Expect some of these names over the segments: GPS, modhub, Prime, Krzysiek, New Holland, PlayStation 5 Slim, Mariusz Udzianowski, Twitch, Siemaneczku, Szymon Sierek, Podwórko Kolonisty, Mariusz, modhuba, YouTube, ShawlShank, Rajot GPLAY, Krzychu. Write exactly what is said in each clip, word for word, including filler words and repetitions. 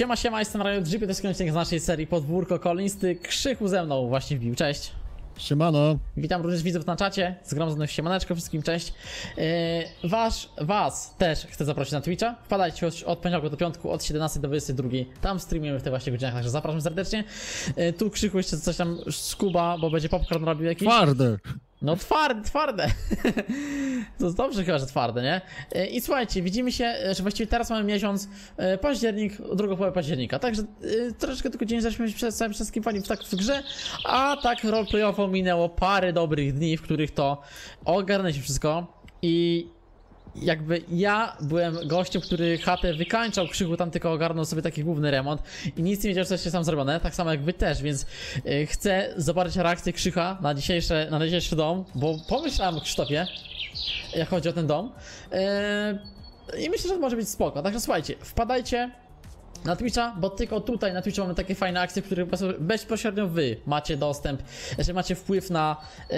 Siema, siema, jestem Rajot G P L A Y, to jest kolejny odcinek z naszej serii Podwórko Kolonisty. Krzychu ze mną właśnie wbił, cześć. Siemano. Witam również widzów na czacie, zgromadzony w Siemaneczku, wszystkim cześć. Yy, wasz, was też chcę zaprosić na Twitcha. Wpadajcie od, od poniedziałku do piątku, od siedemnastej do dwudziestej drugiej. Tam streamujemy w tych właśnie godzinach, także zapraszam serdecznie. Yy, tu Krzychu jeszcze coś tam skuba, bo będzie popcorn robił jakiś... Twarde. No twarde, twarde. To dobrze chyba, że twarde, nie? I słuchajcie, widzimy się, że właściwie teraz mamy miesiąc, październik, drugą połowę października. Także y, troszeczkę tylko dzień zaśmy przed całym wszystkim fajnie tak w grze, a tak roleplayowo minęło parę dobrych dni, w których to ogarnę się wszystko i... Jakby ja byłem gościem, który chatę wykańczał, Krzychu tam tylko ogarnął sobie taki główny remont i nic nie wiedział, co się sam zrobione, tak samo jak wy też, więc yy, chcę zobaczyć reakcję Krzycha na dzisiejsze, na dzisiejszy dom, bo pomyślałem o Krzysztofie, jak chodzi o ten dom, yy, i myślę, że to może być spoko, także słuchajcie, wpadajcie na Twitcha, bo tylko tutaj na Twitchu mamy takie fajne akcje, w których bezpośrednio wy macie dostęp, że macie wpływ na, yy,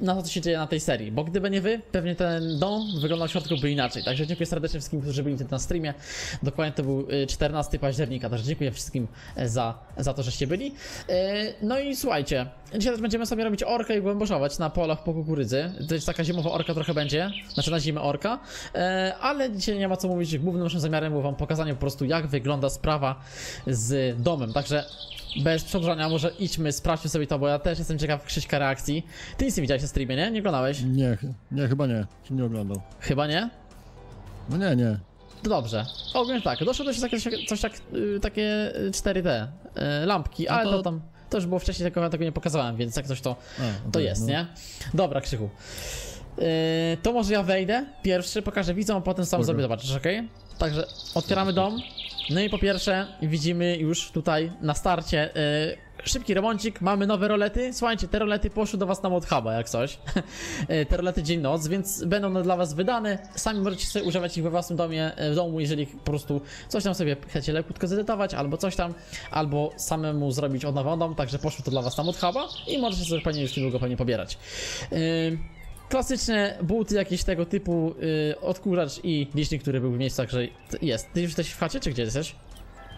na to, co się dzieje na tej serii. Bo gdyby nie wy, pewnie ten dom wyglądał w środku by inaczej. Także dziękuję serdecznie wszystkim, którzy byli na streamie. Dokładnie to był czternastego października, także dziękuję wszystkim za, za to, żeście byli. Yy, no i słuchajcie, dzisiaj też będziemy sobie robić orkę i głęboszować na polach po kukurydzy. To jest taka zimowa orka trochę będzie, znaczy na zimę orka. Yy, ale dzisiaj nie ma co mówić, głównym naszym zamiarem było wam pokazanie po prostu, jak wy wygląda sprawa z domem, także bez przedłużania może idźmy, sprawdźmy sobie to, bo ja też jestem ciekaw Krzyśka reakcji. Ty nic nie widziałeś na streamie, nie? Nie oglądałeś? Nie, nie, chyba nie, nie oglądał. Chyba nie? No nie, nie. To dobrze, ogólnie tak, doszło do się takie, coś tak, takie cztery D lampki, no to... ale to tam, to już było wcześniej, tylko ja tego nie pokazałem, więc jak coś to, A, okay, to jest, no. Nie? Dobra, Krzychu, yy, to może ja wejdę pierwszy, pokażę widzom, a potem sam sobie zobaczysz, okej? Okay? Także otwieramy dom. No i po pierwsze widzimy już tutaj na starcie yy, szybki remoncik, mamy nowe rolety. Słuchajcie, te rolety poszły do was na modhuba jak coś. Te rolety dzień noc, więc będą one dla was wydane. Sami możecie sobie używać ich we własnym domie, w domu, jeżeli po prostu coś tam sobie chcecie lekutko zedytować, albo coś tam, albo samemu zrobić od nowa dom, także poszło to dla was na modhuba i możecie sobie pewnie już niedługo pewnie pobierać. Yy... Klasyczne buty, jakieś tego typu, yy, odkurzacz i licznik, który był w miejscu, także jest. Ty już jesteś w chacie, czy gdzie jesteś?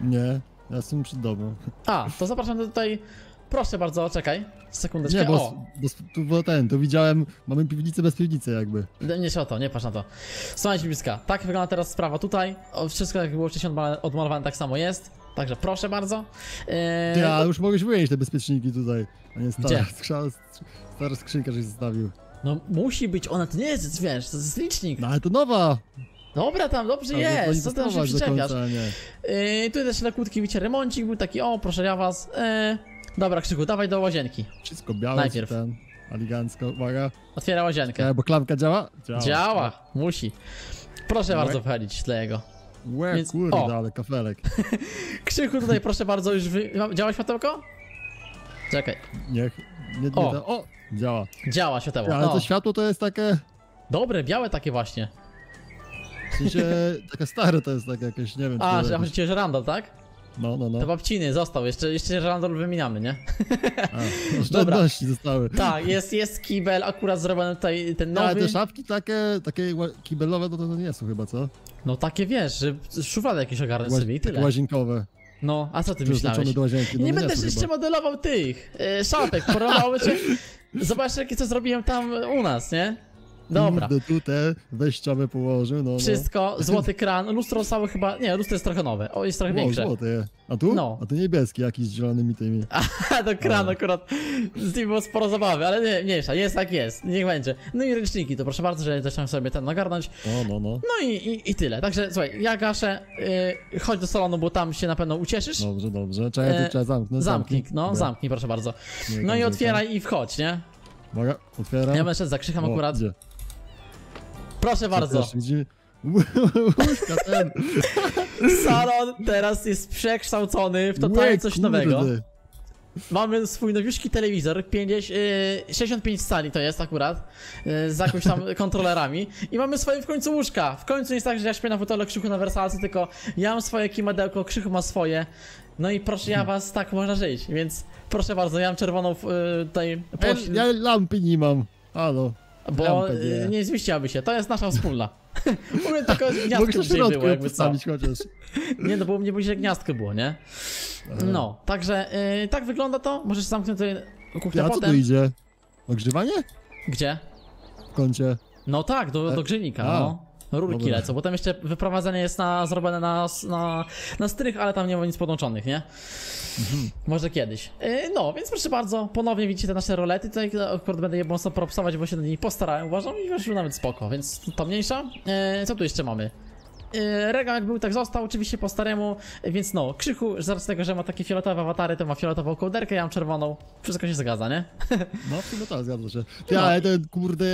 Nie, ja jestem przed domem. A, to zapraszam do tutaj, proszę bardzo, czekaj, sekundeczkę, nie, bo, o! Bo, bo, bo ten, to widziałem, mamy piwnicę bez piwnicy jakby. Nie się o to, nie patrz na to. Słuchajcie bliska, tak wygląda teraz sprawa tutaj, o, wszystko jak było wcześniej odmalowane tak samo jest. Także proszę bardzo. Eee... Ja już mogłeś wyjąć te bezpieczniki tutaj, a nie stara, skrzynka, stara skrzynka, żeś zostawił. No musi być, ona to nie jest, wiesz, to jest licznik. No ale to nowa. Dobra tam, dobrze no, jest, co tam się przyczepiasz. Yy, tu też na kłódki wiecie, remoncik był taki, o proszę ja was. Yy, dobra Krzychu, dawaj do łazienki. Wszystko białe, najpierw. Ten, elegancko, uwaga. Otwiera łazienkę. Ja, bo klamka działa? Działa, działa. Musi. Proszę no, bardzo wchodzić dla jego. Łe, więc, kurde, o. Ale kafelek. Krzychu tutaj proszę bardzo, już wy... działa światełko? Czekaj. Niech, nie, nie, o. Da... o. Działa. Działa światło. Ja, ale to światło to jest takie... Dobre, białe takie właśnie. W sensie, takie stare to jest takie jakieś, nie wiem... A, że chodzi o żerandol, tak? No, no, no. To babciny został, jeszcze, jeszcze żerandol wymieniamy, nie? A, oszczędności zostały. Tak, jest, jest kibel, akurat zrobiony tutaj ten nowy... Ale te szafki takie, takie kibelowe no to nie są chyba, co? No takie wiesz, że szuflady jakieś ogarnę sobie i tyle. Łazienkowe. No, a co ty myślałeś? Do łazienki, no nie, nie będę jeszcze chyba modelował tych yy, szafek, porwały cię... Zobaczcie, jakie co zrobiłem tam u nas, nie? Dobra. Tutaj wejściowe położył, no. Wszystko, złoty kran, lustro całe chyba. Nie, lustro jest trochę nowe, o, jest trochę wow, większe. Złote. A tu? No. A tu niebieski jakiś z zielonymi tymi. A to kran akurat. Z nim było sporo zabawy, ale nie, mniejsza, jest tak jest, niech będzie. No i ręczniki, to proszę bardzo, że też tam sobie ten nagarnąć. O, no, no. No i, i, i tyle. Także słuchaj, ja gaszę, yy, chodź do salonu, bo tam się na pewno ucieszysz. Dobrze, dobrze. Czekaj, tu trzeba zamknąć. Zamknij, no, no, zamknij, proszę bardzo. No i otwieraj i wchodź, nie? Mogę? Otwieram. Ja mężczyzna, zakrzykam akurat. Gdzie? Proszę bardzo. Salon teraz jest przekształcony w totalnie coś nowego. Mamy swój nowiuszki telewizor, sześćdziesiąt pięć cali to jest akurat, z jakimiś tam kontrolerami. I mamy swoje w końcu łóżka. W końcu nie jest tak, że ja śpię na fotelu, Krzychu na wersalce, tylko ja mam swoje kimadełko, Krzychu ma swoje. No i proszę ja was, tak można żyć, więc proszę bardzo, ja mam czerwoną y, tutaj... Ja, ja lampy nie mam, halo. Bo nie zmieściłaby się, to jest nasza wspólna. U mnie tylko gniazdko dzisiaj było, jakby co. Nie, no bo u mnie później gniazdko było, nie? No, także yy, tak wygląda to. Możesz zamknąć tutaj kuchnię ja, potem. A co tu idzie? Ogrzewanie? Gdzie? W kącie. No tak, do, do grzejnika, no. Rurki Dobry. lecą, bo tam jeszcze wyprowadzenie jest na, zrobione na, na, na strych, ale tam nie ma nic podłączonych, nie? Mhm. Może kiedyś. Yy, no, więc proszę bardzo, ponownie widzicie te nasze rolety, tutaj akurat będę je mocno propsować, bo się na nich postarałem, uważam, i wyszło nawet spoko, więc to mniejsza. Yy, co tu jeszcze mamy? Regał jak był, tak został, oczywiście po staremu, więc no, Krzychu, z racji tego, że ma takie fioletowe awatary, to ma fioletową kołderkę, ja mam czerwoną, wszystko się zgadza, nie? No, w sumie tak, zgadza się. Ty, no. Ale ten, kurde,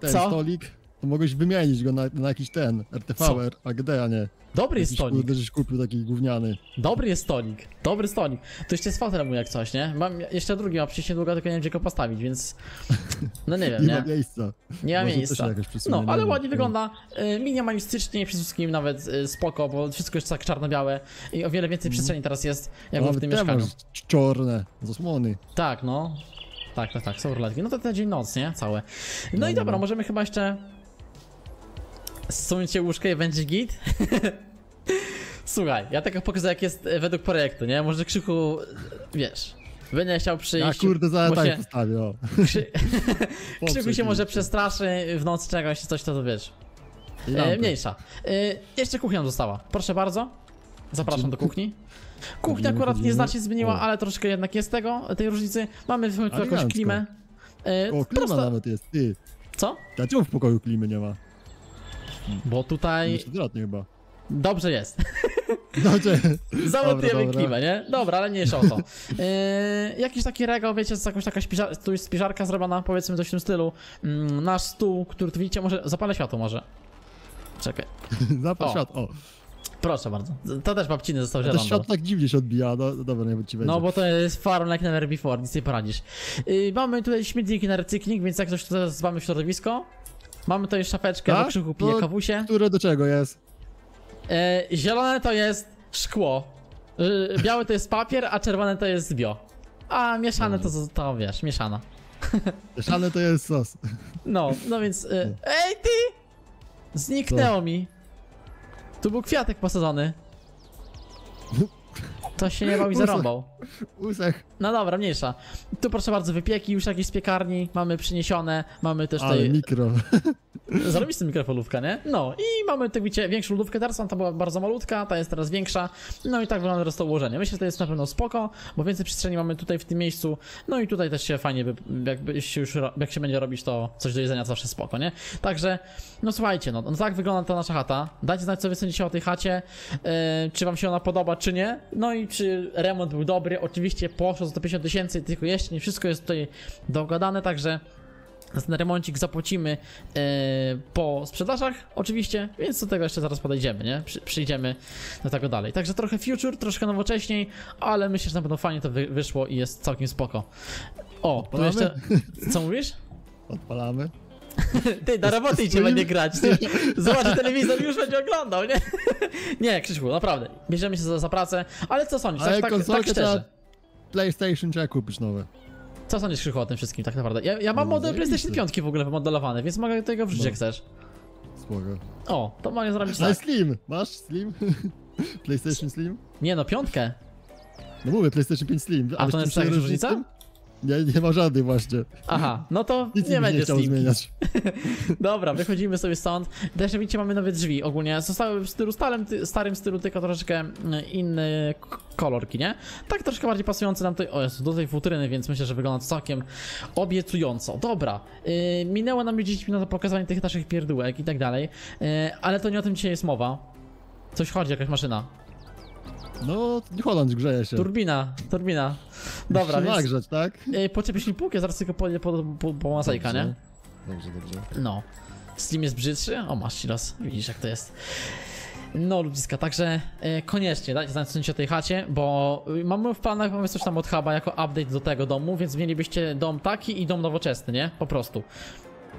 ten Co? stolik, to mogłeś wymienić go na, na jakiś ten, R T V, A G D, a nie. Dobry jest stolik. Kurde, żeś kupił taki gówniany. Dobry jest stolik, dobry stolik. To jeszcze jest fotel mu jak coś, nie? Mam jeszcze drugi, ma przecież niedługo, tylko nie wiem, gdzie go postawić, więc... No nie wiem, nie? Nie ma miejsca. Nie ma miejsca. No, ale ładnie wygląda. Minimalistycznie, przede wszystkim nawet spoko, bo wszystko jest tak czarno-białe i o wiele więcej przestrzeni teraz jest, jak w tym mieszkaniu. Czarne, zasłony. Tak, no. Tak, tak, tak, są roletki. No to ten dzień noc, nie? Całe. No i dobra, możemy chyba jeszcze... Zsuńcie łóżko i będzie git. Słuchaj, ja tak pokazuję, jak jest według projektu, nie? Może Krzychu, wiesz, będę chciał przyjść. A kurde, za tak się... postawię. Krzy... Krzychu się może przestraszy w nocy czegoś, coś to, to wiesz. E, mniejsza. E, jeszcze kuchnia została. Proszę bardzo. Zapraszam do kuchni. Kuchnia akurat nie znacznie zmieniła, ale troszkę jednak jest tego, tej różnicy. Mamy tu jakąś klimę. E, o, klima prosta... nawet jest. Ty. Co? Ja czemu w pokoju klimy nie ma? Bo tutaj... chyba. Dobrze jest. Dobrze. Zamontujemy klimę, nie? Dobra, ale nie o to. Yy, jakiś taki regał, wiecie, z jakąś taka spiżar... tu jest spiżarka zrobiona, powiedzmy coś w tym stylu. Yy, nasz stół, który tu widzicie, może... Zapalę światło może. Czekaj. Zapal światło, o. Proszę bardzo. To też babciny został zielony. To światło tak dziwnie się odbija, no dobra, nie ci będzie. No bo to jest farm like never before, nic nie poradzisz. Yy, mamy tutaj śmietniki na recykling, więc jak ktoś tutaj zbamy w środowisko. Mamy tutaj szafeczkę, bo Krzychu pije no, kawusie. Które do czego jest? E, zielone to jest szkło, e, białe to jest papier, a czerwone to jest bio. A mieszane to, to, to wiesz, mieszana. Mieszane to jest sos. No, no więc... E, ej ty! Zniknęło Co? mi. Tu był kwiatek posadzony. To się nie bał i zarąbał. Usech. No dobra, mniejsza. Tu proszę bardzo, wypieki już jakieś z piekarni mamy przyniesione, mamy też tutaj... Ale mikro. Zrobisz tę mikrofalówkę, nie? No i mamy, tak widzicie, większą lodówkę, teraz ta była bardzo malutka, ta jest teraz większa. No i tak wygląda teraz to ułożenie. Myślę, że to jest na pewno spoko, bo więcej przestrzeni mamy tutaj w tym miejscu. No i tutaj też się fajnie, by, jakby się już, jak się będzie robić, to coś do jedzenia zawsze spoko, nie? Także, no słuchajcie, no, no tak wygląda ta nasza chata. Dajcie znać, co wy sądzicie o tej chacie, yy, czy wam się ona podoba, czy nie. No i czy remont był dobry, oczywiście poszło za sto pięćdziesiąt tysięcy, tylko jeszcze nie wszystko jest tutaj dogadane, także ten remoncik zapłacimy yy, po sprzedażach, oczywiście, więc do tego jeszcze zaraz podejdziemy, nie? Przy, przyjdziemy do tego dalej. Także trochę future, troszkę nowocześniej, ale myślę, że na pewno fajnie to wy, wyszło i jest całkiem spoko. O, tu jeszcze... Co mówisz? Odpalamy. Ty, na roboty cię będzie grać, ty. Zobacz, telewizor już będzie oglądał, nie? Nie, Krzyszku, naprawdę, bierzemy się za, za pracę, ale co sądzisz, ale tak, tak, tak szczerze? PlayStation trzeba kupić nowe. Co sądzisz, Krzychu, o tym wszystkim tak naprawdę? Ja, ja mam no, model PlayStation pięć w ogóle wymodelowany, więc mogę tego wrzucić, no. jak chcesz. Spoko. O, to mogę zrobić tak. Ale Slim, masz Slim? PlayStation Slim? Nie no, piątkę. No mówię, PlayStation pięć Slim. A, A to jest taka różnica? Nie, nie ma żadnej właśnie. Aha, no to nic nie będzie chciał zmieniać. Dobra, wychodzimy sobie stąd. Też widzicie, mamy nowe drzwi ogólnie. Zostały w stylu starym, starym stylu, tylko troszeczkę inny kolorki, nie? Tak troszkę bardziej pasujące nam tutaj, o jest do tej futryny, więc myślę, że wygląda to całkiem obiecująco. Dobra, yy, minęło nam dziesięć minut na pokazanie tych naszych pierdółek i tak dalej, yy, ale to nie o tym dzisiaj jest mowa. Coś chodzi, jakaś maszyna. No, Holand grzeje się. Turbina, turbina. Dobra, więc... nagrzeć, tak? Poczepisz mi półkę, zaraz tylko po, po, po, po masajka, dobrze, nie? Dobrze, dobrze. No. Slim jest brzydszy? O, masz ci raz. Widzisz, jak to jest. No, ludziska, także e, koniecznie dajcie znać coś o tej chacie, bo mamy w planach, mamy coś tam od huba jako update do tego domu, więc mielibyście dom taki i dom nowoczesny, nie? Po prostu.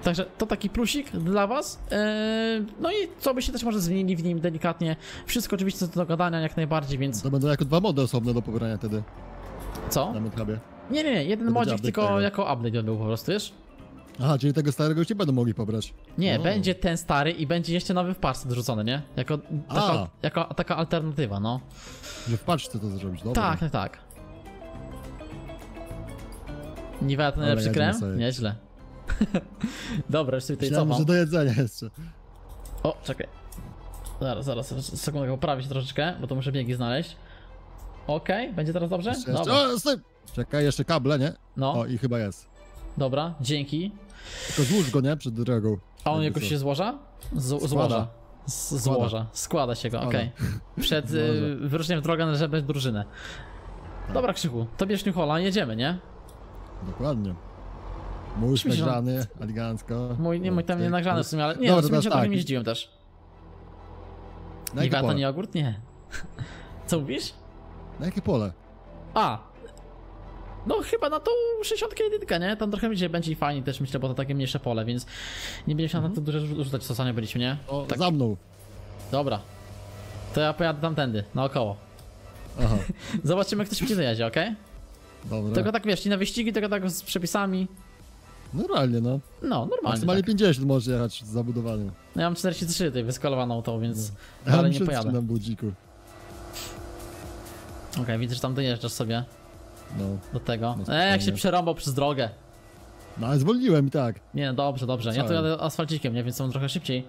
Także to taki plusik dla was, no i co by się też może zmienili w nim delikatnie, wszystko oczywiście do dogadania jak najbardziej, więc... To będą jako dwa mody osobne do pobrania wtedy. Co? Na modhubie. Nie, nie, nie, jeden modzik tylko jako update on był po prostu, wiesz? Aha, czyli tego starego już nie będą mogli pobrać. Nie, no. Będzie ten stary i będzie jeszcze nowy w paczce dorzucony, nie? Jako taka, jako taka alternatywa, no. Że w paczce to zrobić, dobra. Tak, tak, tak. Niwela to najlepszy krem? Nieźle. Dobra, już sobie tutaj cofam. Może do jedzenia jeszcze. O, czekaj. Zaraz, zaraz, sekundę, poprawię się troszeczkę, bo to muszę biegi znaleźć. Okej, okay, będzie teraz dobrze? Jeszcze, dobra. Jeszcze. O, stój. Czekaj, jeszcze kable, nie? No. O, i chyba jest. Dobra, dzięki. Tylko złóż go, nie? Przed drogą. A on jakoś się złoża? Z złoża. Z złoża. Składa się go, okej. Okay. Przed y wyruszeniem w drogę na żeby drużynę. Dobra, Krzychu, to bierz New Hola, jedziemy, nie? Dokładnie. Mój nagrzany, elegancko. Mój, nie, mój tam nie nagrzany w sumie, ale nie, dobra, no, w sumie tak. Nim jeździłem też. Na jakie pole? Nie jogurt? Nie. Co mówisz? Na jakie pole? A! No chyba na tą sześćdziesiątkę jeden, nie? Tam trochę będzie i fajnie też, myślę, bo to takie mniejsze pole, więc nie będziemy się mhm. na to dużo rzucać, co sami byliśmy, nie? O, tak. Za mną. Dobra. To ja pojadę tamtędy, naokoło. Aha. Zobaczymy, kto szybciej dojedzie, okej? Okay? Dobra. Tylko tak wiesz, nie na wyścigi, tylko tak z przepisami. Normalnie, no. No, normalnie. Maksymalnie tak. pięćdziesiąt może jechać z zabudowanym. No ja mam czterdzieści trzy tutaj wyskalowaną tą, więc. No. Ale ja nie pojadę. Na budziku. Okej, okay, widzę, że tam dojeżdżasz sobie. No. Do tego. No, e, jak się przerąbał przez drogę. No, ale zwolniłem i tak. Nie, no, dobrze, dobrze. Ja tu jadę asfalcikiem, nie? Więc są trochę szybciej.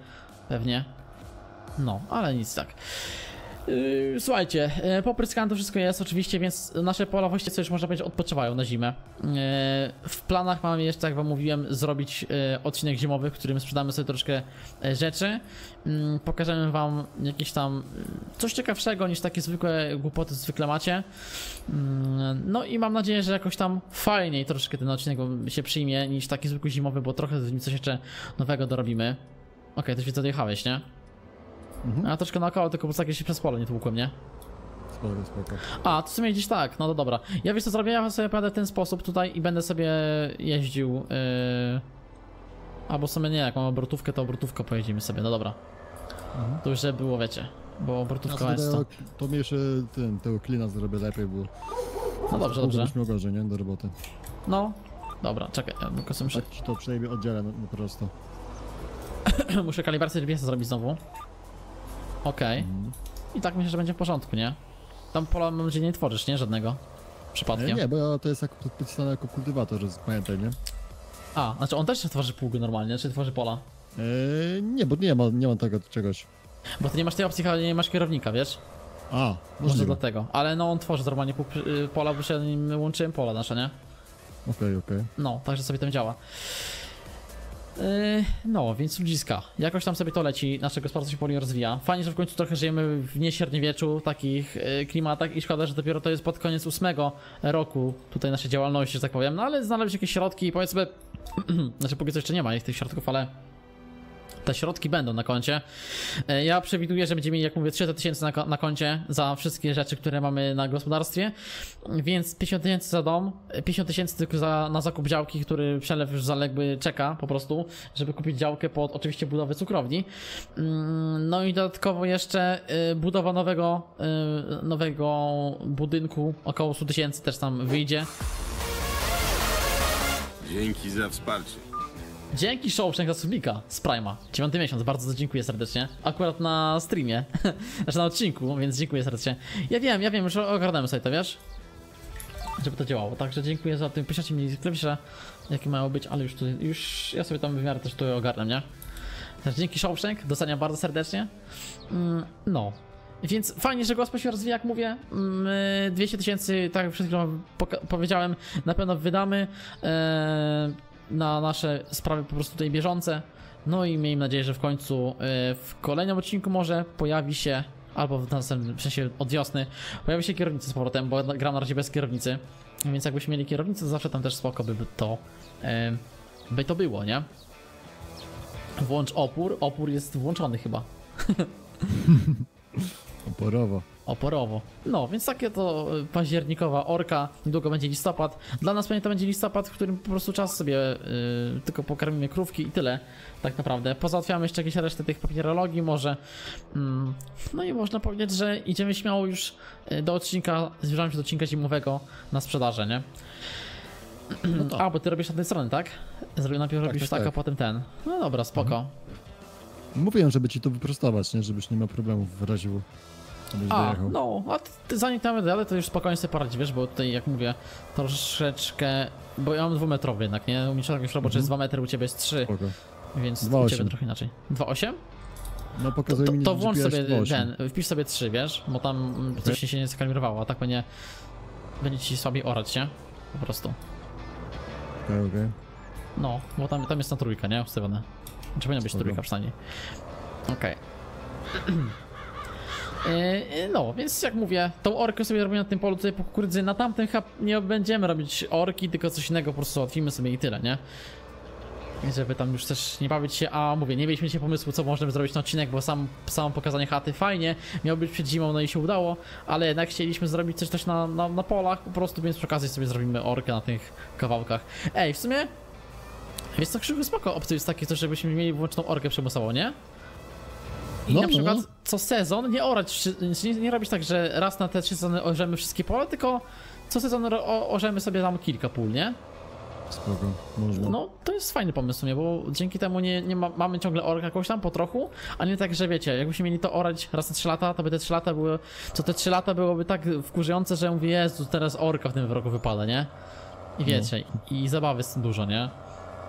Pewnie. No, ale nic tak. Yy, słuchajcie, yy, popryskane to wszystko jest oczywiście, więc nasze pola właściwie już można powiedzieć odpoczywają na zimę. Yy, w planach mamy jeszcze, jak wam mówiłem, zrobić yy, odcinek zimowy, w którym sprzedamy sobie troszkę yy, rzeczy. Yy, pokażemy wam jakieś tam yy, coś ciekawszego niż takie zwykłe głupoty, zwykle macie. Yy, no i mam nadzieję, że jakoś tam fajniej troszkę ten odcinek się przyjmie niż taki zwykły zimowy, bo trochę z nim coś jeszcze nowego dorobimy. Okej, okay, to się dojechałeś, nie? Mhm. A troszkę naokoło, tylko po prostu jakieś się przez pole nie tłukłem, nie? Spoko, spoko. A, to w sumie gdzieś tak, no to dobra. Ja wiesz co zrobię, ja sobie pojadę w ten sposób tutaj i będę sobie jeździł yy... albo sobie nie, jak mam obrotówkę, to obrotówkę pojedziemy sobie, no dobra. Mhm. To już żeby było, wiecie, bo obrotówka ja jest to... To mniejsze tym, tego klina zrobię lepiej, bo... No dobrze, dobrze. To byśmy gorzej, nie? Do roboty. No, dobra, czekaj, ja tylko sobie muszę... Tak, to przynajmniej oddzielę na, na prosto. Muszę kalibrację G P S zrobić znowu. Okej. Okay. Mm. I tak myślę, że będzie w porządku, nie? Tam pola mam nadzieję nie tworzysz, nie? Żadnego. Przypadkiem. Nie, nie, bo to jest jak podpisane jako kultywator, pamiętaj, nie? A, znaczy on też tworzy pługi normalnie, czy tworzy pola? Eee, nie, bo nie ma, nie ma tego czegoś. Bo ty nie masz tej opcji, nie masz kierownika, wiesz? A, może dlatego. Ale no on tworzy normalnie pół, y, pola, bo się nim łączyłem pola nasze, nie? Okej, okay, okej. Okay. No, także sobie tam działa. No, więc ludziska. Jakoś tam sobie to leci, nasze gospodarstwo się powoli rozwija. Fajnie, że w końcu trochę żyjemy w nieśredniowieczu, takich klimatach i szkoda, że dopiero to jest pod koniec ósmego roku tutaj naszej działalności, że tak powiem. No ale znaleźć jakieś środki i powiedzmy, znaczy póki co jeszcze nie ma tych środków, ale te środki będą na koncie. Ja przewiduję, że będziemy mieli, jak mówię, trzysta tysięcy na, na koncie za wszystkie rzeczy, które mamy na gospodarstwie. Więc pięćdziesiąt tysięcy za dom, pięćdziesiąt tysięcy tylko za, na zakup działki, który przelew już zaległy czeka po prostu, żeby kupić działkę pod oczywiście budowę cukrowni. No i dodatkowo jeszcze budowa nowego, nowego budynku, około stu tysięcy też tam wyjdzie. Dzięki za wsparcie. Dzięki ShawlShank za subika z Prime'a, dziewiąty miesiąc, bardzo dziękuję serdecznie. Akurat na streamie, znaczy na odcinku, więc dziękuję serdecznie. Ja wiem, ja wiem, już ogarnąłem sobie to, wiesz? Żeby to działało, także dziękuję za tym, piszecie mi klipsze, jakie mają być, ale już tu, już ja sobie tam w miarę też to ogarnę, nie? Także dzięki ShawlShank, doceniam bardzo serdecznie. Mm, no. Więc fajnie, że gospodarstwo się rozwija, jak mówię, dwieście tysięcy, tak jak przed chwilą powiedziałem, na pewno wydamy. Eee... na nasze sprawy po prostu tutaj bieżące. No i miejmy nadzieję, że w końcu w kolejnym odcinku może pojawi się, albo w następnym, w sensie od wiosny, pojawi się kierownica z powrotem, bo gram na razie bez kierownicy. Więc jakbyśmy mieli kierownicę, to zawsze tam też spoko by to, by to było, nie? Włącz opór, opór jest włączony chyba. Oporowo. Oporowo. No, więc takie to październikowa orka, niedługo będzie listopad. Dla nas pewnie to będzie listopad, w którym po prostu czas sobie yy, tylko pokarmimy krówki i tyle, tak naprawdę. Pozałatwiamy jeszcze jakieś resztę tych papierologii może. Mm. No i można powiedzieć, że idziemy śmiało już do odcinka, zbliżamy się do odcinka zimowego na sprzedaży, nie? No to. A, bo ty robisz na tej stronie, tak? Zrobię najpierw tak, robisz tak, tak, a potem ten. No dobra, spoko. Mhm. Mówiłem, żeby ci to wyprostować, nie? Żebyś nie miał problemów w razie. A, dojechał. No, a ty, zanim tam będę, ale to już spokojnie sobie poradzi, wiesz, bo tutaj, jak mówię, troszeczkę... Bo ja mam dwumetrowy jednak, nie? U mnie już roboczy jest dwa metry, u ciebie jest trzy. Spoko. Więc u ciebie trochę inaczej. dwa przecinek osiem? No pokazuj to, mi. To włącz sobie ten, wpisz sobie trzy, wiesz, bo tam okay. Coś się nie skalibrowało, a tak będzie, będzie ci słabiej orać, nie? Po prostu. Okej, okay, okej. Okay. No, bo tam, tam jest na trójkę, nie? Ustawione. Znaczy powinna być trójka przynajmniej. Okej. Okay. yy, no, więc jak mówię, tą orkę sobie robimy na tym polu tutaj po kukurydzy, na tamtym hub nie będziemy robić orki, tylko coś innego po prostu załatwimy sobie i tyle, nie? Żeby tam już też nie bawić się, a mówię, nie mieliśmy się pomysłu, co możemy zrobić na odcinek, bo sam, samo pokazanie chaty fajnie, miało być przed zimą, no i się udało, ale jednak chcieliśmy zrobić coś też na, na, na polach, po prostu, więc przy okazji sobie zrobimy orkę na tych kawałkach. Ej, w sumie, wiesz co, Krzychu, spoko, opcja jest takie coś, żebyśmy mieli wyłączną orkę przymusową, nie? I no, na przykład co sezon nie orać, nie, nie robić tak, że raz na te trzy sezony orzemy wszystkie pola, tylko co sezon o, orzemy sobie tam kilka pól, nie? Spoko, można. No, to jest fajny pomysł w sumie, bo dzięki temu nie, nie ma, mamy ciągle orkę jakąś tam po trochu, a nie tak, że wiecie, jakbyśmy mieli to orać raz na trzy lata, to by te trzy lata były, co te trzy lata byłoby tak wkurzające, że mówię, Jezu, teraz orka w tym roku wypada, nie? I wiecie, no. I zabawy jest dużo, nie?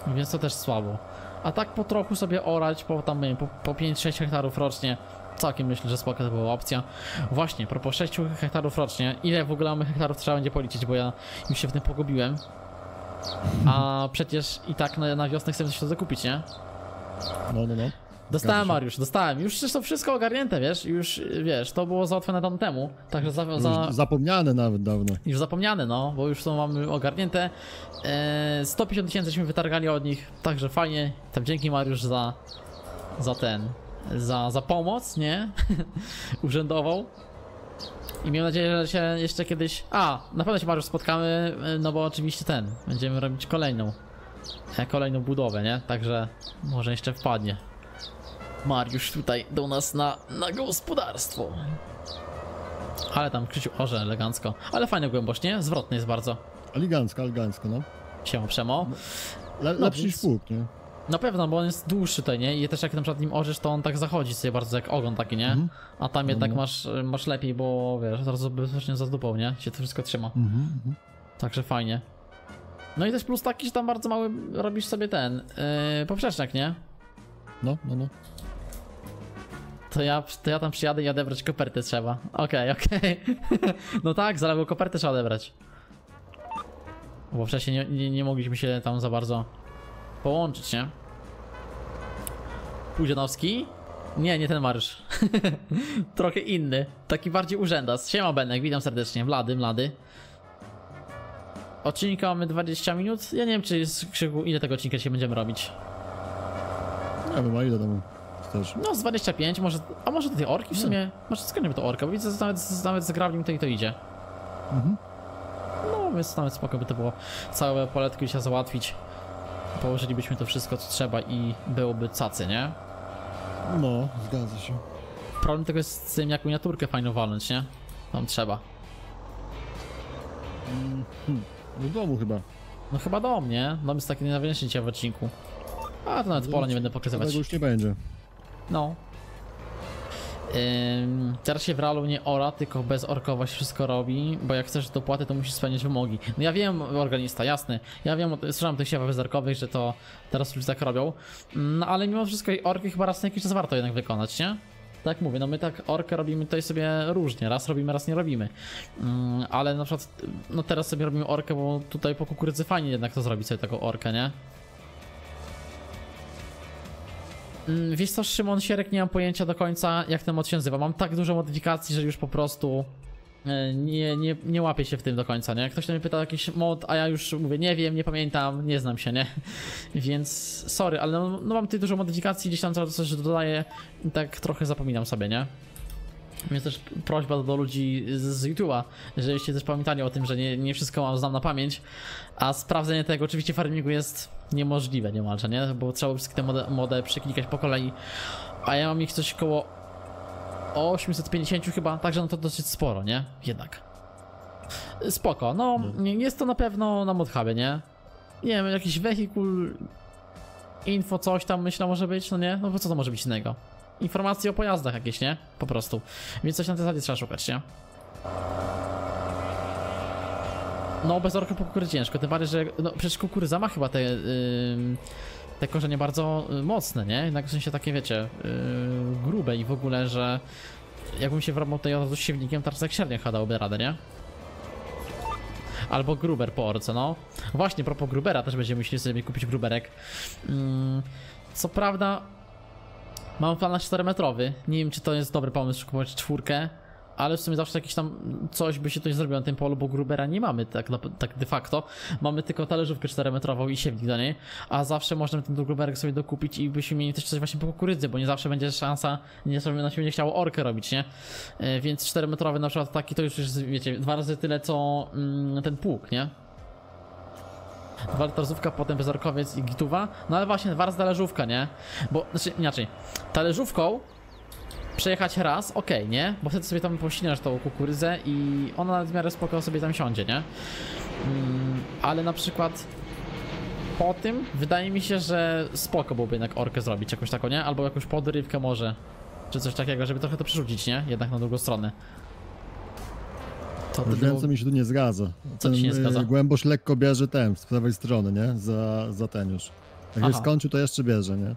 Więc to też słabo. A tak po trochu sobie orać, po tam, wiem, po, po pięć sześć hektarów rocznie, całkiem myślę, że spoko to była opcja. Właśnie, propos sześć hektarów rocznie, ile w ogóle mamy hektarów trzeba będzie policzyć, bo ja już się w tym pogubiłem. A przecież i tak na, na wiosnę chcemy coś to zakupić, nie? No, no, no. Dostałem, Mariusz, dostałem. Już to wszystko ogarnięte, wiesz, już, wiesz, to było załatwione dawno temu. Także za, za... Zapomniane nawet dawno. Już zapomniane, no, bo już to mamy ogarnięte. Eee, sto pięćdziesiąt tysięcyśmy wytargali od nich, także fajnie. Tam dzięki, Mariusz, za, za ten, za, za pomoc, nie? Urzędową. I mam nadzieję, że się jeszcze kiedyś... A, na pewno się bardzo spotkamy, no bo oczywiście ten, będziemy robić kolejną, kolejną budowę, nie? Także może jeszcze wpadnie Mariusz tutaj do nas na, na gospodarstwo. Ale tam Krzysiu orze elegancko, ale fajna głębość, nie? Zwrotny jest bardzo. Elegancko, elegancko, no. Siema, Przemo. Le, lepszy no, więc... pług, nie? Na pewno, bo on jest dłuższy tutaj, nie? I też jak na przykład nim orzesz, to on tak zachodzi sobie bardzo jak ogon taki, nie? Mm-hmm. A tam jednak no, no. Masz, masz lepiej, bo wiesz, zaraz bezpiecznie za dupą, nie? Się to wszystko trzyma. Mm-hmm. Także fajnie. No i też plus taki, że tam bardzo mały robisz sobie ten, yy, poprzecznik, nie? No, no, no. To ja, to ja tam przyjadę i odebrać kopertę trzeba. Okej, okay, okej. Okay. No tak, zaraz było kopertę trzeba odebrać. Bo wcześniej nie, nie, nie mogliśmy się tam za bardzo... połączyć, nie? Udzianowski? Nie, nie ten Mariusz. Trochę inny. Taki bardziej urzędas. Siema, Benek, witam serdecznie. Mlady, mlady. Odcinka mamy dwadzieścia minut. Ja nie wiem, czy jest, Krzychu, ile tego odcinka się będziemy robić. Nie wiem, a ile tam też. No, z dwadzieścia pięć, może... A może do tej orki w sumie? Nie. Może skończymy to orka, bo widzę, że nawet, nawet z grablim to i to idzie. Mhm. No, więc nawet spoko by to było całe poletki się załatwić. Położylibyśmy to wszystko, co trzeba i byłoby cacy, nie? No, zgadza się. Problem tego jest z tym, jak miniaturkę fajną walnąć, nie? Tam trzeba. Hmm, do domu chyba. No chyba dom, nie? Dom jest taki najważniejszy dzisiaj w odcinku. A to nawet pola nie będę pokazywać. Tego już nie będzie. No. Ym, teraz się w realu nie ora, tylko bez orkowa się wszystko robi, bo jak chcesz dopłaty, to musisz spełniać wymogi. No ja wiem, organista, jasny, ja wiem, słyszałem tych siewach bezorkowych, że to teraz ludzie tak robią, no ale mimo wszystko orki chyba raz na jakiś czas warto jednak wykonać, nie? Tak mówię, no my tak orkę robimy tutaj sobie różnie, raz robimy, raz nie robimy, Ym, ale na przykład, no teraz sobie robimy orkę, bo tutaj po kukurydzy fajnie jednak to zrobić sobie taką orkę, nie? Wiesz co, Szymon Sierek, nie mam pojęcia do końca, jak ten mod się nazywa. Mam tak dużo modyfikacji, że już po prostu nie, nie, nie łapię się w tym do końca, nie? Jak ktoś mnie pyta o jakiś mod, a ja już mówię, nie wiem, nie pamiętam, nie znam się, nie? Więc sorry, ale no, no mam tutaj dużo modyfikacji, gdzieś tam coś dodaję i tak trochę zapominam sobie, nie? Jest też prośba do, do ludzi z, z YouTube'a, żebyście też pamiętali o tym, że nie, nie wszystko mam, znam na pamięć, a sprawdzenie tego oczywiście w farmingu jest niemożliwe niemalże, nie? Bo trzeba wszystkie te mode, mode przeklikać po kolei, a ja mam ich coś koło osiemset pięćdziesiąt chyba, także no to dosyć sporo, nie? Jednak. Spoko, no jest to na pewno na modhubie, nie? nie wiem, jakiś wehikul, info, coś tam myślę może być, no nie? No bo co to może być innego? Informacje o pojazdach jakieś, nie? Po prostu. Więc coś na tej zasadzie trzeba szukać, nie? No bez orka po kukurydzy ciężko, tym bardziej, że no, przecież kukurydza ma chyba te, yy, te korzenie bardzo mocne, nie? Jednak w sensie takie, wiecie, yy, grube i w ogóle, że jakbym się wrąbał tutaj od razu z siewnikiem, tarsek średnio dałoby radę, nie? Albo gruber po orce, no. Właśnie, propos grubera, też będziemy musieli sobie kupić gruberek. Yy, co prawda mam plan na czterometrowy, nie wiem czy to jest dobry pomysł, kupować czwórkę. Ale w sumie zawsze jakieś tam coś by się coś zrobiło na tym polu, bo grubera nie mamy tak, tak de facto. Mamy tylko talerzówkę czterometrową i siewnik do niej. A zawsze można ten gruberek sobie dokupić i byśmy mieli też coś właśnie po kukurydzy, bo nie zawsze będzie szansa, nie sobie na siebie nie chciało orkę robić, nie? Więc czterometrowy na przykład taki to już jest, wiecie, dwa razy tyle co mm, ten pług, nie? Dwa talerzówka, potem bezorkowiec i gituwa. No ale właśnie dwa razy talerzówka, nie? Bo, znaczy inaczej, talerzówką przejechać raz, okej, okay, nie? Bo wtedy sobie tam pościnasz tą kukurydzę i ona w miarę spoko sobie tam siądzie, nie? Mm, ale na przykład po tym wydaje mi się, że spoko byłoby jednak orkę zrobić jakąś taką, nie? Albo jakąś podrywkę może, czy coś takiego, żeby trochę to przerzucić, nie? Jednak na drugą stronę. To wtedy... Wiem, co mi się tu nie zgadza. Co ten, ci się nie zgadza? Głębość lekko bierze ten, z prawej strony, nie? Za, za ten już. Jak się skończył, to jeszcze bierze, nie?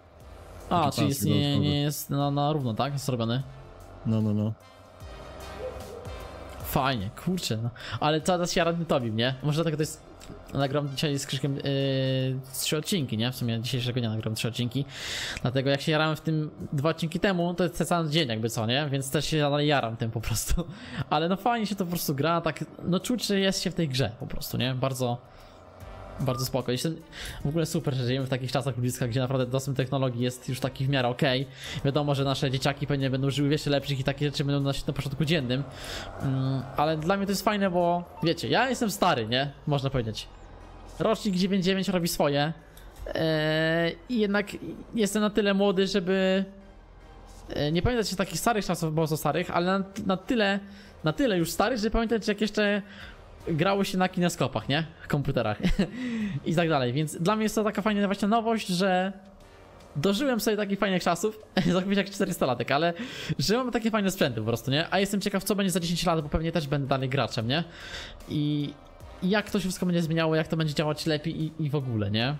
A, czyli jest, nie, nie jest na, na równo, tak? Jest zrobiony. No, no, no. Fajnie, kurczę. No. Ale cały się radny tobie, nie? Może dlatego to jest... Nagram dzisiaj z Krzyszkiem yy, trzy odcinki, nie? W sumie dzisiejszego dnia nagram trzy odcinki. Dlatego jak się jarałem w tym dwa odcinki temu, to jest cały dzień jakby co, nie? Więc też się dalej jaram tym po prostu. Ale no fajnie się to po prostu gra, tak... No czuć, że jest się w tej grze po prostu, nie? Bardzo... Bardzo spoko. Jestem w ogóle super, że żyjemy w takich czasach bliskich, gdzie naprawdę dostęp technologii jest już taki w miarę okej. Okay. Wiadomo, że nasze dzieciaki pewnie będą żyły w jeszcze lepszych i takie rzeczy będą na, na początku dziennym. Mm, ale dla mnie to jest fajne, bo wiecie, ja jestem stary, nie? Można powiedzieć. Rocznik dziewięćdziesiąt dziewięć robi swoje. I yy, jednak jestem na tyle młody, żeby yy, nie pamiętać się takich starych czasów, bardzo starych, ale na, na tyle, na tyle już starych, żeby pamiętać jak jeszcze grało się na kineskopach, nie? Komputerach i tak dalej, więc dla mnie jest to taka fajna właśnie nowość, że dożyłem sobie takich fajnych czasów, zakupić jak czterdziestolatek, ale że mam takie fajne sprzęty po prostu, nie? A jestem ciekaw co będzie za dziesięć lat, bo pewnie też będę dalej graczem, nie? I jak to się wszystko będzie zmieniało, jak to będzie działać lepiej i, i w ogóle, nie?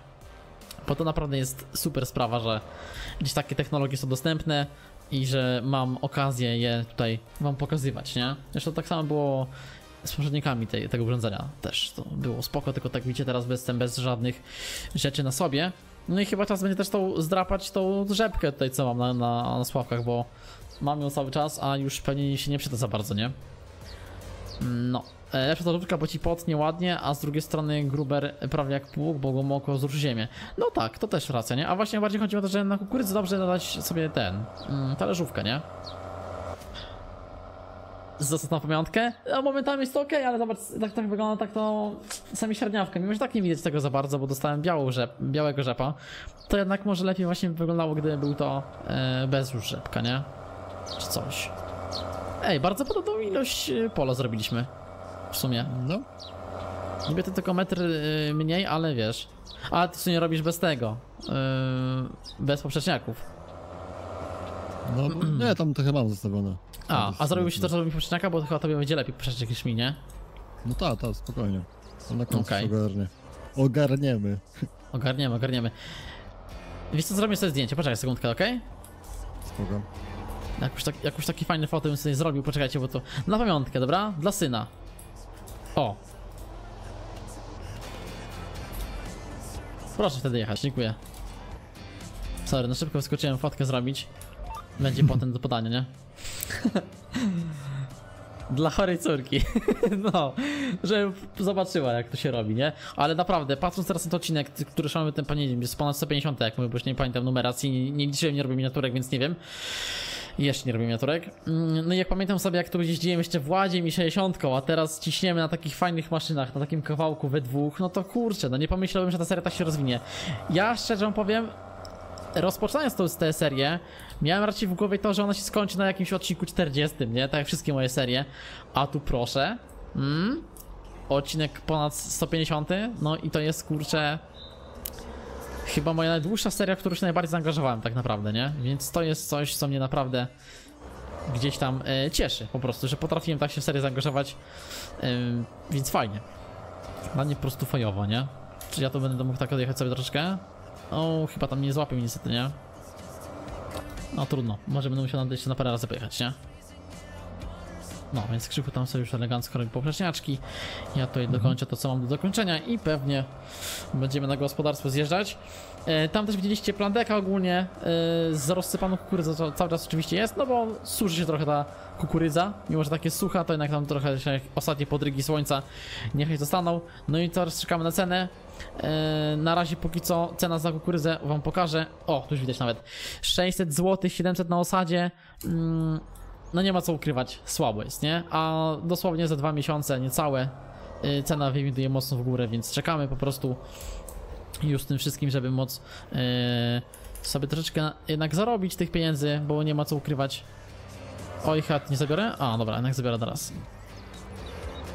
Bo to naprawdę jest super sprawa, że gdzieś takie technologie są dostępne i że mam okazję je tutaj wam pokazywać, nie? Zresztą tak samo było z poprzednikami tej, tego urządzenia też to było spoko, tylko tak widzicie teraz jestem bez żadnych rzeczy na sobie. No i chyba czas będzie też tą zdrapać tą rzepkę tutaj co mam na, na, na sławkach, bo mam ją cały czas, a już pewnie się nie przyda za bardzo, nie? No, lepsza ta rurka, bo ci potnie ładnie, a z drugiej strony gruber prawie jak pług, bo głęboko zruszy ziemię. No tak, to też racja, nie? A właśnie bardziej chodzi o to, że na kukurydzę dobrze dodać sobie ten, talerzówkę, nie? Zasad na pamiątkę? No momentami jest to okej, okay, ale zobacz, tak, tak wygląda tak to sami średniawkę. Mimo że tak nie widać tego za bardzo, bo dostałem białą rzep, białego rzepa. To jednak może lepiej właśnie wyglądało, gdyby był to e, bez już rzepka, nie? Czy coś. Ej, bardzo podobną ilość pola zrobiliśmy. W sumie. No. Niby to tylko metr y, mniej, ale wiesz. A ty co nie robisz bez tego. Y, bez poprzeczniaków. No, nie, tam trochę mam zostawione. A, a zrobił się to, że robił poprzeczniaka, bo chyba tobie będzie lepiej poprzecznik niż mi, nie? No tak, tak, spokojnie. Na końcu okay. Ogarnie. Ogarniemy. Ogarniemy, ogarniemy. Wiesz co, zrobię sobie zdjęcie, poczekaj sekundkę, okej? Okay? Spoko. Jakoś, tak, jakoś taki fajny foto bym sobie zrobił, poczekajcie, bo to... Na pamiątkę, dobra? Dla syna. O. Proszę wtedy jechać, dziękuję. Sorry, na szybko wyskoczyłem fotkę zrobić. Będzie potem do podania, nie? Dla chorej córki. No, żeby zobaczyła jak to się robi, nie? Ale naprawdę, patrząc teraz na ten odcinek, który szanowny ten panie, jest ponad sto pięćdziesiąt, jak mówię, bo już nie pamiętam numeracji, nie, nie liczyłem, nie robię miniaturek, więc nie wiem. Jeszcze nie robię miniaturek. No i jak pamiętam sobie, jak to jeździłem jeszcze Władziem i sześćdziesiątką, a teraz ciśniemy na takich fajnych maszynach, na takim kawałku we dwóch, no to kurczę, no nie pomyślałem, że ta seria tak się rozwinie. Ja szczerze wam powiem, rozpoczynając tą, tę serię, miałem raczej w głowie to, że ona się skończy na jakimś odcinku czterdziestym, nie? Tak jak wszystkie moje serie. A tu proszę. Mm, odcinek ponad sto pięćdziesiąt, no i to jest, kurczę, chyba moja najdłuższa seria, w którą się najbardziej zaangażowałem tak naprawdę, nie? Więc to jest coś, co mnie naprawdę gdzieś tam e, cieszy po prostu, że potrafiłem tak się w serię zaangażować, e, więc fajnie. Dla mnie po prostu fajowo, nie? Czy ja to będę mógł tak odjechać sobie troszeczkę? O, chyba tam nie złapię niestety, nie? No trudno, może będę musiał jeszcze na parę razy pojechać, nie? No, więc Krzychu tam sobie już elegancko robi poprzeczniaczki. Ja tutaj dokończę to, co mam do dokończenia i pewnie będziemy na gospodarstwo zjeżdżać. E, tam też widzieliście plan deka ogólnie e, z rozsypaną kukurydzą, co cały czas oczywiście jest, no bo suszy się trochę ta kukurydza. Mimo że takie sucha, to jednak tam trochę się ostatnie podrygi słońca niechaj zostaną. No i teraz czekamy na cenę. E, na razie póki co cena za kukurydzę wam pokażę. O, tu już widać nawet. sześćset złotych, siedemset na osadzie. Mm. No nie ma co ukrywać, słabo jest, nie? A dosłownie za dwa miesiące, niecałe, yy, cena wywinduje mocno w górę, więc czekamy po prostu już z tym wszystkim, żeby móc yy, sobie troszeczkę na, jednak zarobić tych pieniędzy, bo nie ma co ukrywać. Oj, chat nie zabiorę? A, dobra, jednak zabiorę teraz.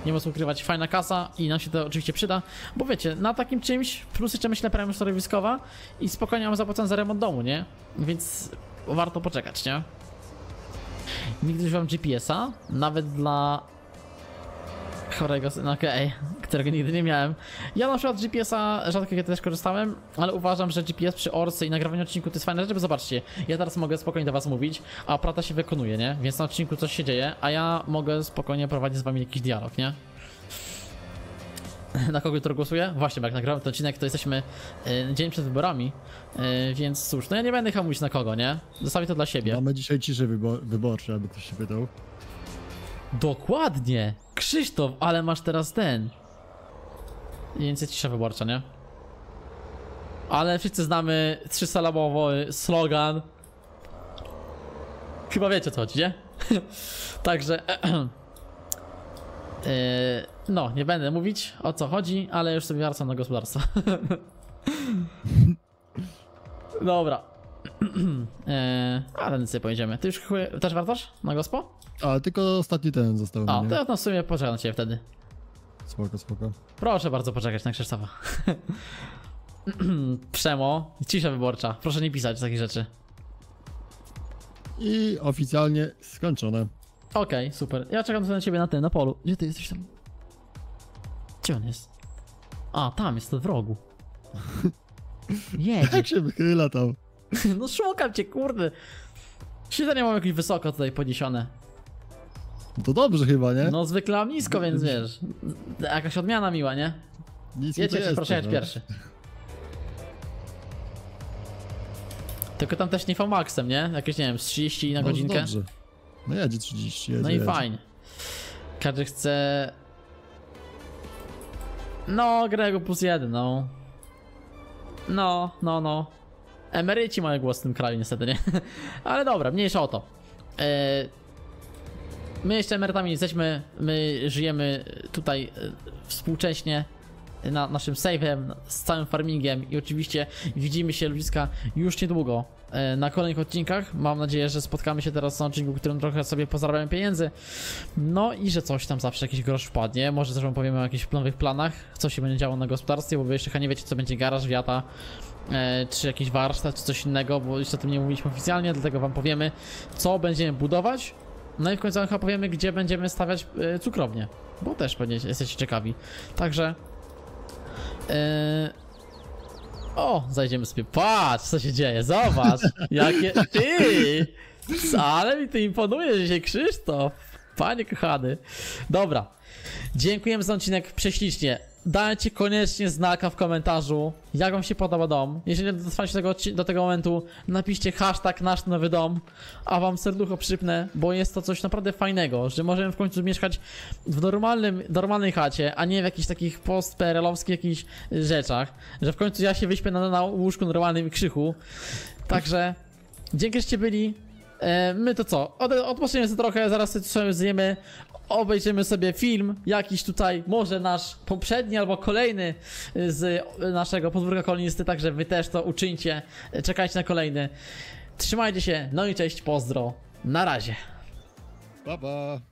Nie ma co ukrywać, fajna kasa i nam się to oczywiście przyda, bo wiecie, na takim czymś, plus jeszcze myślę premium środowiskowa i spokojnie mam zapłacone za remont domu, nie? Więc warto poczekać, nie? Nigdy używam G P S a, nawet dla chorego syna, okej, którego nigdy nie miałem. Ja na przykład G P S a rzadko kiedy też korzystałem, ale uważam, że G P S przy orce i nagrywaniu odcinku to jest fajna rzecz, bo zobaczcie, ja teraz mogę spokojnie do was mówić, a praca się wykonuje, nie? Więc na odcinku coś się dzieje, a ja mogę spokojnie prowadzić z wami jakiś dialog, nie? Na kogo jutro głosuję? Właśnie, jak nagrałem ten odcinek, to jesteśmy y, dzień przed wyborami, y, więc cóż, no ja nie będę hamuć na kogo, nie? Zostawię to dla siebie. Mamy dzisiaj ciszę wybor wyborcze, aby ktoś się pytał. Dokładnie! Krzysztof, ale masz teraz ten. Więc jest cisza wyborcza, nie? Ale wszyscy znamy trzysylabowy slogan. Chyba wiecie o co chodzi, nie? Także... Yy, no, nie będę mówić o co chodzi, ale już sobie wracam na gospodarstwo. Dobra. Yy, ale nic nie pojedziemy. Ty już chuje... też wartosz na gospo? A, tylko ostatni ten został. A, to ja no, w sumie poczekam na ciebie wtedy. Spoko, spoko. Proszę bardzo poczekać na Krzysztofa. Przemo, cisza wyborcza. Proszę nie pisać takich rzeczy. I oficjalnie skończone. Okej, okay, super. Ja czekam na ciebie na tym, na polu. Gdzie ty jesteś tam? Gdzie on jest? A, tam jest, w rogu. Jedzie. Jak się wychyla tam? No szukam cię, kurde. Siedzenie mam jakieś wysoko tutaj podniesione. To dobrze chyba, nie? No zwykle mam nisko, więc wiesz. Jakaś odmiana miła, nie? Jedziecie, proszę jechać pierwszy. Tylko tam też nie V maksem, nie? Jakieś, nie wiem, z trzydzieści na godzinkę. Dobrze. No jedzie trzydzieści, jedzie, no i jedzie. Fajnie. Każdy chce... No, Grego plus jeden, no. No, no, no. Emeryci mają głos w tym kraju niestety, nie? Ale dobra, mniejsza o to. Eee... My jeszcze emerytami nie jesteśmy, my żyjemy tutaj współcześnie. Na naszym save'em, z całym farmingiem i oczywiście widzimy się ludziska już niedługo na kolejnych odcinkach. Mam nadzieję, że spotkamy się teraz na odcinku, w którym trochę sobie pozarabiamy pieniędzy. No i że coś tam zawsze jakiś grosz wpadnie. Może też wam powiem o jakichś nowych planach, co się będzie działo na gospodarstwie, bo wy jeszcze chyba nie wiecie, co będzie garaż, wiata, czy jakiś warsztat, czy coś innego, bo jeszcze o tym nie mówiliśmy oficjalnie, dlatego wam powiemy, co będziemy budować. No i w końcu chyba powiemy, gdzie będziemy stawiać cukrownię, bo też pewnie jesteście ciekawi. Także... Eee... O, zajdziemy sobie, patrz co się dzieje, zobacz, jakie ty, ale mi ty imponujesz dzisiaj, Krzysztof, panie kochany. Dobra, dziękujemy za odcinek prześlicznie, dajcie koniecznie znaka w komentarzu, jak wam się podoba dom, jeżeli dotrwaliście do tego, do tego momentu, napiszcie hashtag nasz nowy dom, a wam serducho przypnę, bo jest to coś naprawdę fajnego, że możemy w końcu mieszkać w normalnym, normalnej chacie, a nie w jakichś takich post-P R L-owskich jakichś rzeczach, że w końcu ja się wyśpię na, na łóżku normalnym Krzychu, także dzięki, żeście byli, e, my to co, Od, odpoczniemy sobie trochę, zaraz sobie zjemy, obejrzymy sobie film, jakiś tutaj, może nasz poprzedni albo kolejny z naszego Podwórka Kolonisty, także wy też to uczyńcie, czekajcie na kolejny. Trzymajcie się, no i cześć, pozdro, na razie. Pa, pa.